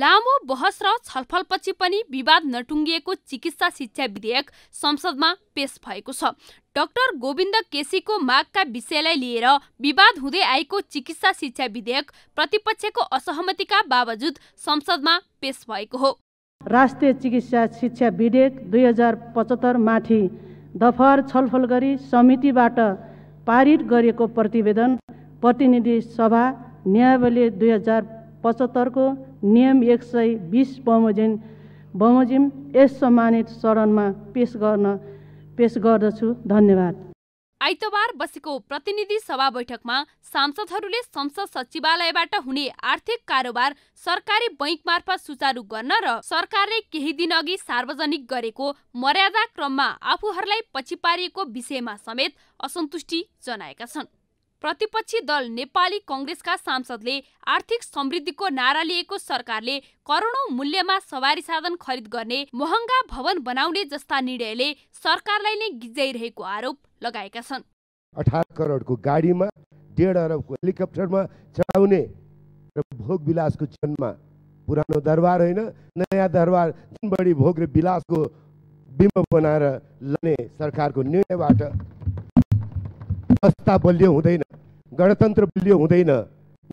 लामो बहस र छलफलपछि पनि विवाद नटुङ्गिएको चिकित्सा शिक्षा विधेयक संसदमा पेश भएको छ। डाक्टर गोविन्द केसीको मागका विषयलाई लिएर विवाद हुँदै आएको चिकित्सा शिक्षा विधेयक प्रतिपक्षको असहमतिका बावजुद संसदमा पेश भएको हो। राष्ट्रिय चिकित्सा शिक्षा विधेयक 2075 माथि दफार छलफल गरी समितिबाट पारित गरिएको प्रतिवेदन प्रतिनिधि सभा न्यायालयले 2075 को नियम 120 बमोजिम यस सम्मानित सदनमा पेश गर्दछु। धन्यवाद। आइतबार बसेको प्रतिनिधि सभा बैठकमा सांसदहरूले संसद सचिवालयबाट हुने आर्थिक कारोबार सरकारी बैंक मार्फत सुचारू गर्न र सरकारले केही दिन अघि सार्वजनिक गरेको मर्यादा क्रममा आफूहरूलाई पछि पारिएको विषयमा समेत असन्तुष्टि जनाएका छन्। प्रतिपक्षी दल नेपाली कांग्रेसका सांसदले आर्थिक समृद्धिको नारा लिएको सरकारले करोडौं मूल्यमा सवारी साधन खरिद गर्ने, महँगा भवन बनाउने जस्ता निर्णयले सरकारलाई नै गिज्जाइरहेको आरोप लगाएका छन्। 18 करोडको गाडीमा 1.5 अरबको हेलिकप्टरमा चढाउने र भोग विलासको छनमा पुरानो दरबार होइन नयाँ दरबार जुन बढी भोग र विलासको बिम्ब बनाएर लाने सरकारको निर्णयबाट व्यवस्था बलियो हुँदैन, गणतन्त्र बलियो हुँदैन।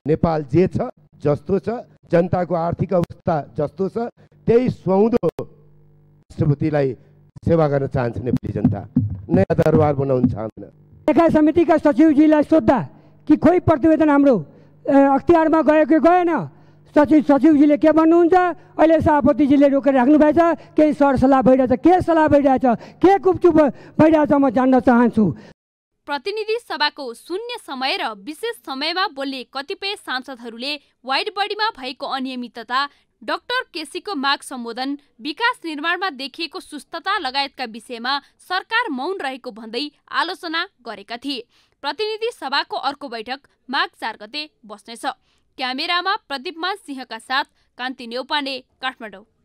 नेपाल जे छ जस्तो छ, जनताको आर्थिक अवस्था जस्तो छ त्यही सुहाउँदो राष्ट्रपतिलाई सेवा गर्न चाहन्छ नेपाली जनता, नयाँ दरबार बनाउन चाहन्न। लेखा समितिका सचिवजीलाई सोद्धा कि खोइ प्रतिवेदन हाम्रो अख्तियारमा गयो कि गएन, सचिवजीले के भन्नुहुन्छ? अहिले सभापतिजीले रोकेर राख्नु भएछ, केही सरसल्लाह भइरहेछ, के सल्लाह भइरहेछ, के गुपचुप भइरहेछ म जान्न चाहन्छु। प्रतिनिधि सभाको शून्य समय र विशेष समयमा बोल्ने कतिपय सांसदहरूले वाइड बडीमा भएको अनियमितता, डाक्टर केसीको माग सम्बोधन, विकास निर्माणमा देखिएको सुस्तता लगायतका विषयमा सरकार मौन रहेको भन्दै आलोचना गरेका थिए। प्रतिनिधि सभाको अर्को बैठक माघ 4 गते बस्नेछ। क्यामेरामा प्रदीप मान सिंहका साथ कांति न्यौपाने, काठमाडौँ।